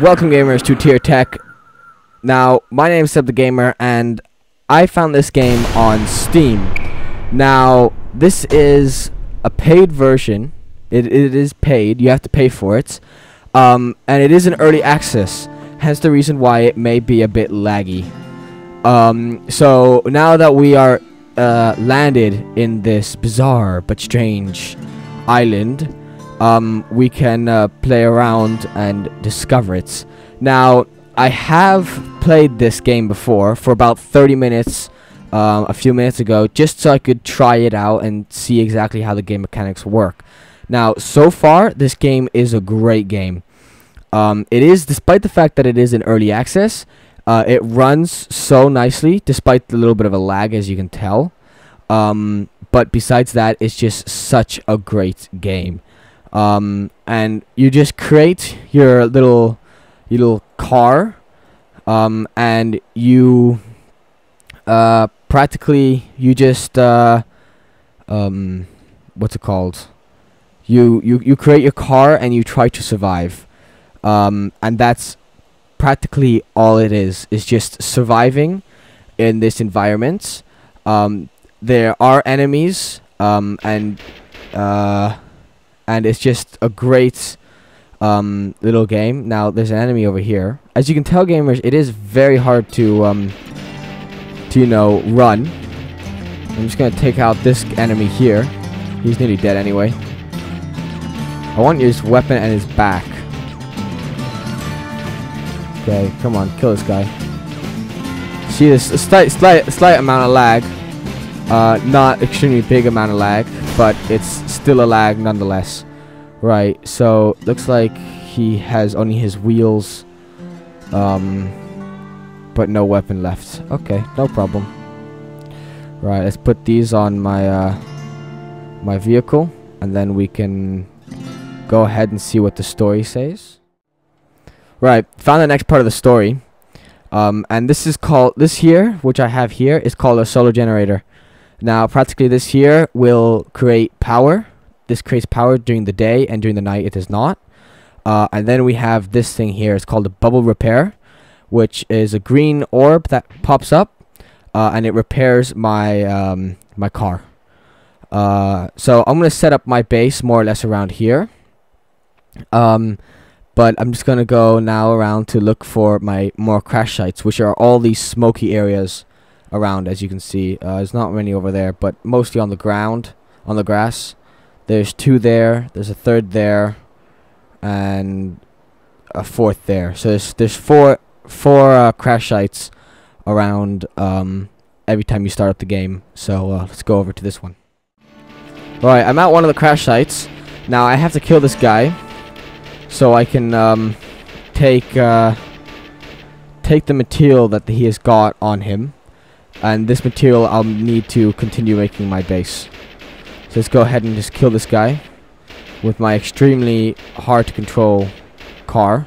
Welcome gamers to TerraTech. Now, my name is Seb the Gamer, and I found this game on Steam. Now, this is a paid version. It is paid. You have to pay for it. And it is an early access, hence the reason why it may be a bit laggy. So now that we are landed in this bizarre but strange island, we can play around and discover it. Now, I have played this game before for about 30 minutes, a few minutes ago, just so I could try it out and see exactly how the game mechanics work. Now, so far, this game is a great game. It is, despite the fact that it is in early access, it runs so nicely, despite the little bit of a lag, as you can tell. But besides that, it's just such a great game. And you just create your little car, and you practically what's it called? You create your car and you try to survive, and that's practically all it is. It's just surviving in this environment. There are enemies, and it's just a great little game. Now, there's an enemy over here. As you can tell, gamers, it is very hard to run. I'm just gonna take out this enemy here. He's nearly dead anyway. I want his weapon and his back. Okay, come on, kill this guy. See, this slight amount of lag. Not extremely big amount of lag, but it's still a lag nonetheless. Right, so looks like he has only his wheels, but no weapon left. Okay, no problem. Right, let's put these on my my vehicle, and then we can go ahead and see what the story says. Right, found the next part of the story, and this is called, this here, which I have here, is called a solar generator. Now, practically this here will create power. This creates power during the day, and during the night it does not. And then we have this thing here. It's called a bubble repair, which is a green orb that pops up, and it repairs my my car. So I'm gonna set up my base more or less around here. But I'm just gonna go now around to look for my more crash sites, which are all these smoky areas around, as you can see. There's not many over there, but mostly on the ground, on the grass. There's two there, there's a third there, and a fourth there. So there's four crash sites around every time you start up the game. So let's go over to this one. Alright, I'm at one of the crash sites. Now I have to kill this guy so I can take the material that he has got on him. And this material I'll need to continue making my base. So let's go ahead and just kill this guy with my extremely hard to control car.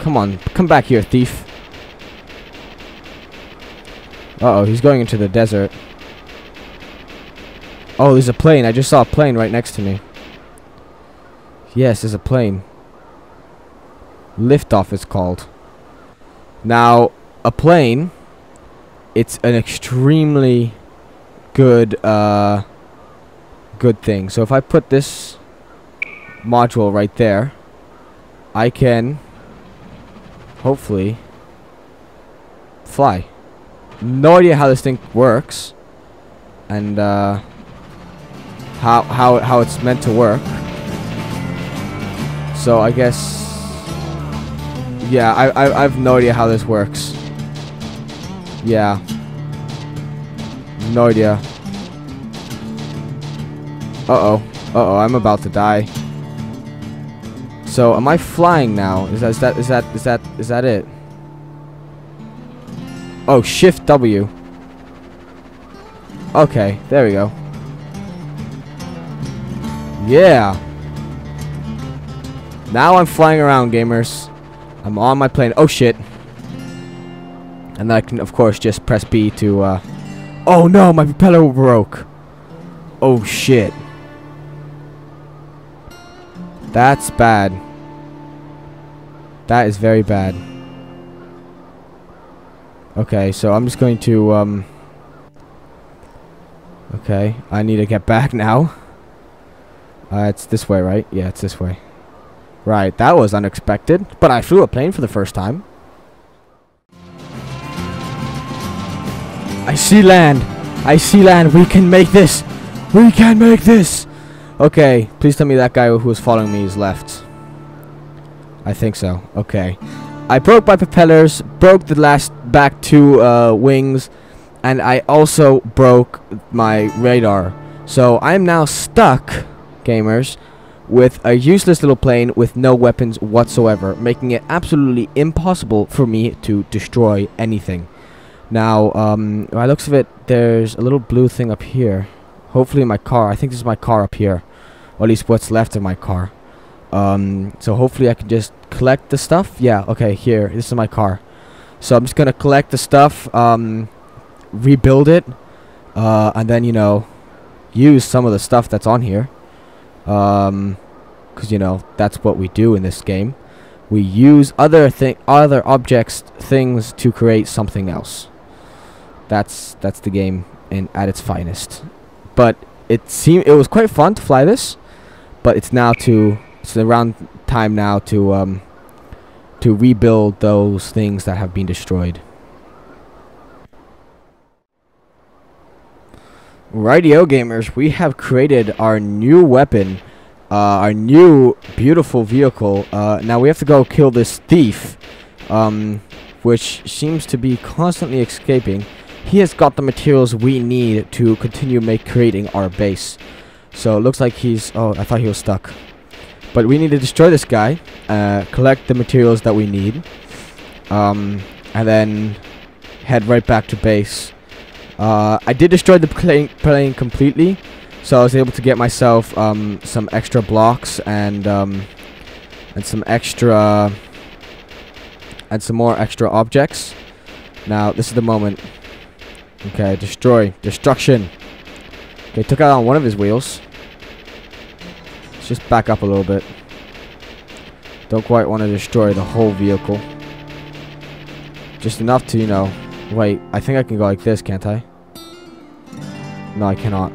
Come on, come back here, thief. Uh oh, he's going into the desert. Oh, there's a plane. I just saw a plane right next to me. Yes, there's a plane. Liftoff it's called. Now, a plane, it's an extremely good good thing. So if I put this module right there, I can hopefully fly. No idea how this thing works and how it's meant to work. So I guess, yeah, I've no idea how this works. Yeah. No idea. Uh-oh. Uh-oh, I'm about to die. So, am I flying now? Is that it? Oh, shift W. Okay, there we go. Yeah. Now I'm flying around, gamers. I'm on my plane. Oh, shit. And then I can, of course, just press B to, oh no, my propeller broke. Oh shit. That's bad. That is very bad. Okay, so I'm just going to, okay, I need to get back now. It's this way, right? Yeah, it's this way. Right, that was unexpected, but I flew a plane for the first time. I see land. I see land. We can make this. We can make this. Okay, please tell me that guy who was following me is left. I think so. Okay. I broke my propellers, broke the last back two wings, and I also broke my radar. So I'm now stuck, gamers, with a useless little plane with no weapons whatsoever, making it absolutely impossible for me to destroy anything. Now, by the looks of it, there's a little blue thing up here. Hopefully my car. I think this is my car up here. Or at least what's left of my car. So hopefully I can just collect the stuff. Yeah, okay, here. This is my car. So I'm just going to collect the stuff, rebuild it, and then, you know, use some of the stuff that's on here. Because, you know, that's what we do in this game. We use other objects, things to create something else. That's the game at its finest. But it was quite fun to fly this, but it's around time now to rebuild those things that have been destroyed. Rightio, gamers, we have created our new weapon, our new beautiful vehicle. Now we have to go kill this thief, which seems to be constantly escaping. He has got the materials we need to continue creating our base. So it looks like he's... Oh, I thought he was stuck. But we need to destroy this guy, collect the materials that we need, and then head right back to base. I did destroy the plane completely, so I was able to get myself some extra blocks and some extra... and some more extra objects. Now, this is the moment... Okay, destroy. Destruction. Okay, took out on one of his wheels. Let's just back up a little bit. Don't quite want to destroy the whole vehicle. Just enough to, you know... Wait, I think I can go like this, can't I? No, I cannot.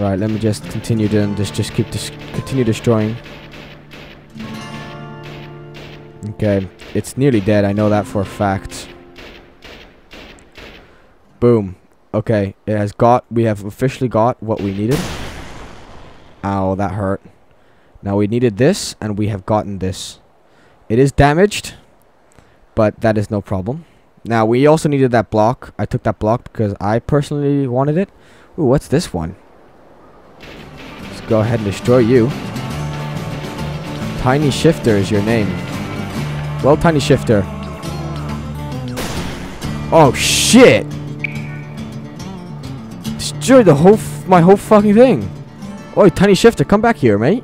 Right, let me just continue doing this. Just keep continue destroying. Okay, it's nearly dead. I know that for a fact. Boom. Okay, it has got... We have officially got what we needed. Ow, that hurt. Now we needed this, and we have gotten this. It is damaged, but that is no problem. Now we also needed that block. I took that block because I personally wanted it. Ooh, what's this one? Let's go ahead and destroy you. Tiny Shifter is your name. Well, Tiny Shifter. Oh, shit! Destroyed the whole my whole fucking thing. Oi, Tiny Shifter, come back here, mate.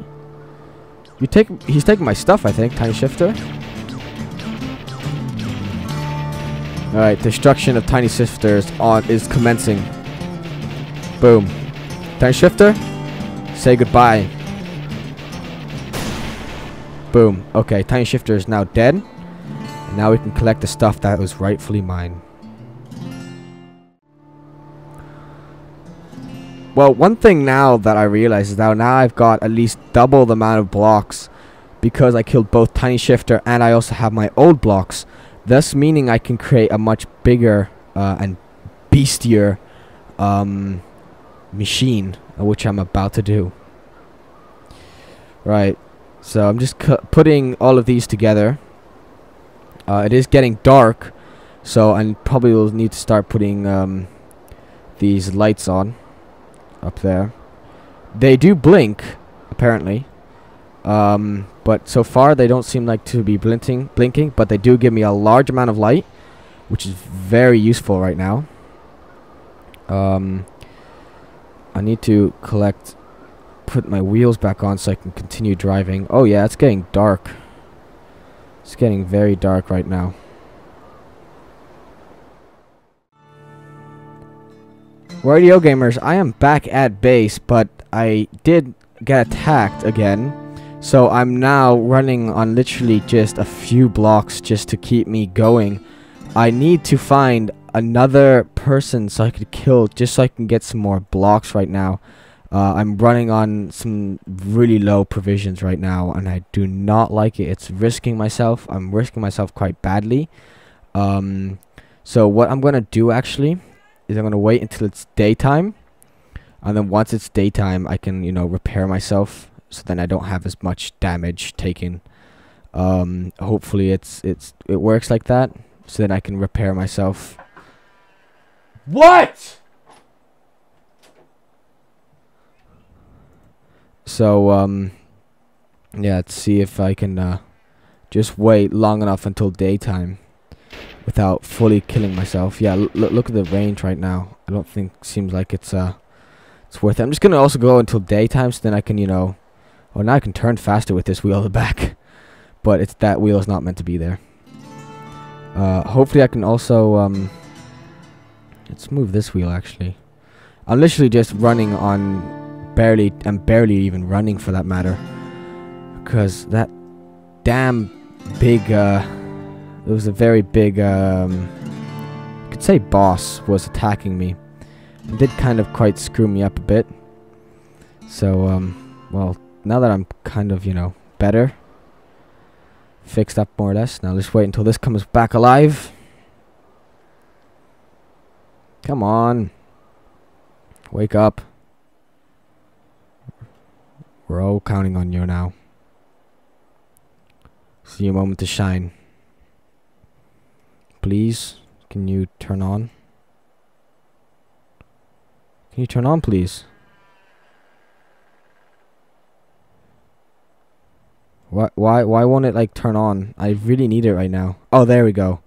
He's taking my stuff, I think, Tiny Shifter. All right, destruction of Tiny Shifter is commencing. Boom. Tiny Shifter, say goodbye. Boom. Okay, Tiny Shifter is now dead. And now we can collect the stuff that was rightfully mine. Well, one thing now that I realize is that now I've got at least double the amount of blocks because I killed both Tiny Shifter and I also have my old blocks, thus meaning I can create a much bigger and beastier machine, which I'm about to do. Right, so I'm just putting all of these together. It is getting dark, so I probably will need to start putting these lights on. Up there, they do blink apparently, but so far they don't seem like to be blinking, but they do give me a large amount of light, which is very useful right now. I need to put my wheels back on so I can continue driving. Oh yeah, it's getting dark. It's getting very dark right now. Rightio, gamers, I am back at base, but I did get attacked again So I'm now running on literally just a few blocks just to keep me going. I need to find another person so I could kill, just so I can get some more blocks right now. I'm running on some really low provisions right now, and I do not like it. It's risking myself. I'm risking myself quite badly. So what I'm going to do actually is I'm going to wait until it's daytime. And then once it's daytime, I can, you know, repair myself. So then I don't have as much damage taken. Hopefully it works like that. So then I can repair myself. What? So, yeah, let's see if I can just wait long enough until daytime without fully killing myself. Yeah, look at the range right now. I don't think, seems like it's worth it. I'm just going to also go until daytime so then I can, you know, oh, now I can turn faster with this wheel on the back. But it's, that wheel is not meant to be there. Hopefully I can also, let's move this wheel actually. I'm literally just running on... I'm barely even running for that matter, because that damn big, it was a very big, you could say boss was attacking me. It did kind of quite screw me up a bit. So, well, now that I'm kind of, you know, better, fixed up more or less, now let's wait until this comes back alive. Come on. Wake up. We're all counting on you now. See your moment to shine. Please, can you turn on? Can you turn on, please? Why won't it like turn on? I really need it right now. Oh, there we go.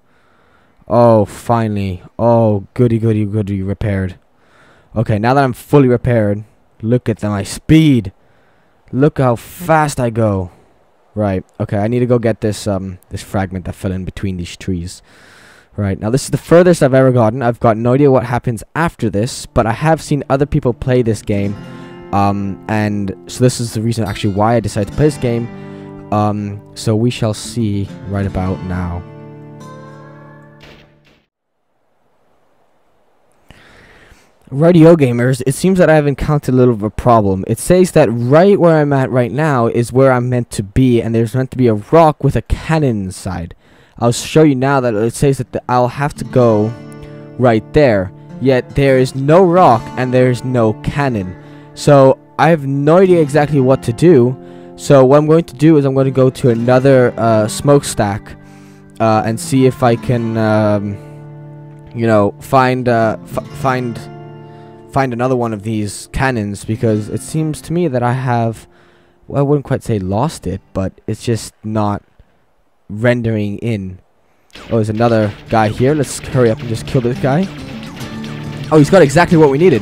Oh, finally. Oh, goody, goody, goody, repaired. Okay, now that I'm fully repaired, look at my speed. Look how fast I go. Right. Okay, I need to go get this this fragment that fell in between these trees. Right. Now this is the furthest I've ever gotten. I've got no idea what happens after this, but I have seen other people play this game. And so this is the reason actually why I decided to play this game. So we shall see right about now. Rightio gamers, it seems that I have encountered a little of a problem. It says that right where I'm at right now is where I'm meant to be, and there's meant to be a rock with a cannon inside. I'll show you now that it says that I'll have to go right there, yet there is no rock and there's no cannon. So I have no idea exactly what to do. So what I'm going to do is I'm going to go to another smokestack and see if I can, you know, find another one of these cannons, because it seems to me that I have, well, I wouldn't quite say lost it, but it's just not rendering in. Oh, there's another guy here. Let's hurry up and just kill this guy. Oh, he's got exactly what we needed.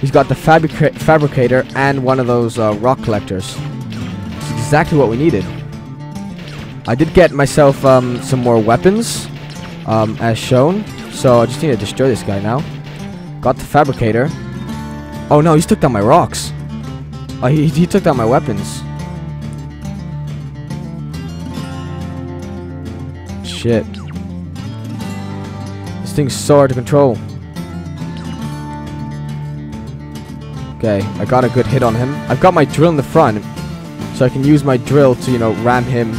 He's got the fabricator and one of those rock collectors. It's exactly what we needed. I did get myself some more weapons, as shown. So I just need to destroy this guy now. Got the fabricator. Oh no, he's took down my rocks. Oh, he took down my weapons. Shit. This thing's so hard to control. Okay, I got a good hit on him. I've got my drill in the front, so I can use my drill to, you know, ram him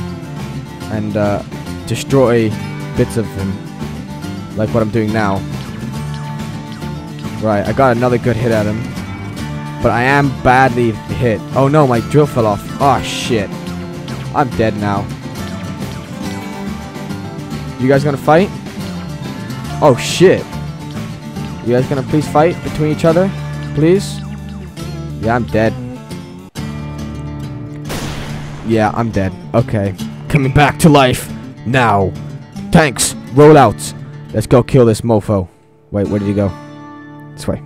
and destroy bits of him, like what I'm doing now. Right, I got another good hit at him. But I am badly hit. Oh no, my drill fell off. Oh shit. I'm dead now. You guys gonna fight? Oh shit. You guys gonna please fight between each other? Please? Yeah, I'm dead. Yeah, I'm dead. Okay. Coming back to life. Now. Tanks, roll out. Let's go kill this mofo. Wait, where did he go? This way.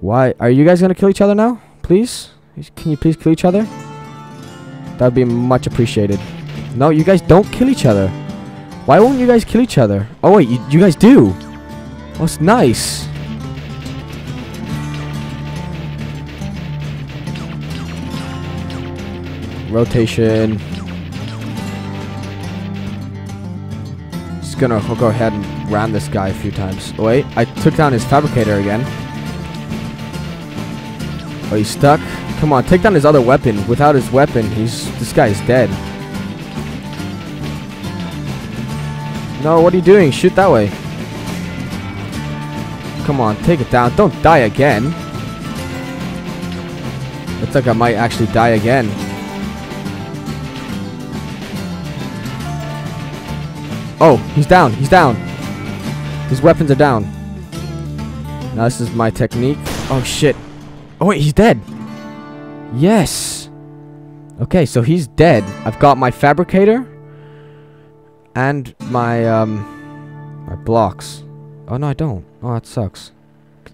Why are you guys gonna kill each other now? Please, can you please kill each other? That would be much appreciated. No, you guys don't kill each other. Why won't you guys kill each other? Oh wait, you guys do. Oh, it's nice. rotation. Just gonna go ahead and ram this guy a few times. Oh, wait, I took down his fabricator again. Oh, he's stuck. Come on, take down his other weapon. Without his weapon, this guy is dead. No, what are you doing? Shoot that way. Come on, take it down. Don't die again. Looks like I might actually die again. Oh, he's down. He's down. His weapons are down. Now this is my technique. Oh, shit. Oh, wait, he's dead. Yes. Okay, so he's dead. I've got my fabricator. And my blocks. Oh, no, I don't. Oh, that sucks.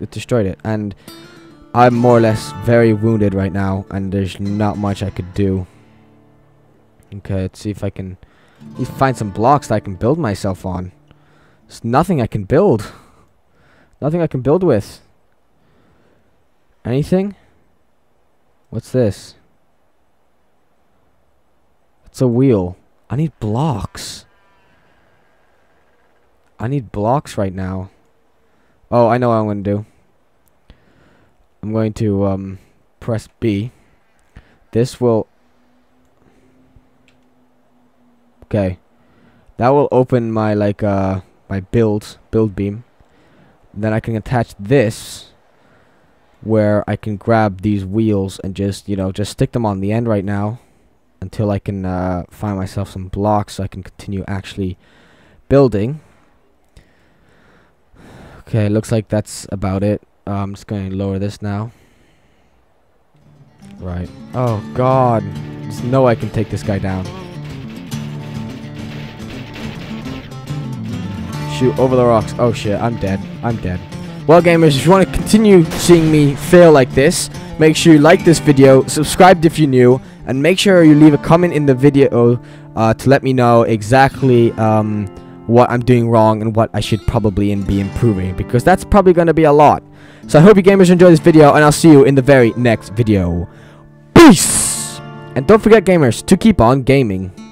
It destroyed it. And I'm more or less very wounded right now. And there's not much I could do. Okay, let's see if I can find some blocks that I can build myself on. There's nothing I can build. Nothing I can build with. Anything? What's this? It's a wheel. I need blocks. I need blocks right now. Oh, I know what I'm going to do. I'm going to press B. This will... Okay. That will open my, like, my build beam. Then I can attach this where I can grab these wheels and just, you know, just stick them on the end right now until I can find myself some blocks so I can continue actually building. Okay, looks like that's about it. I'm just going to lower this now. Right. Oh, God. There's no way I can take this guy down. Shoot, over the rocks. Oh, shit. I'm dead. I'm dead. Well, gamers, if you want to continue seeing me fail like this, make sure you like this video, subscribe if you're new, and make sure you leave a comment in the video to let me know exactly... what I'm doing wrong and what I should probably be improving, because that's probably going to be a lot. So I hope you gamers enjoy this video, and I'll see you in the very next video. Peace! And don't forget, gamers, to keep on gaming.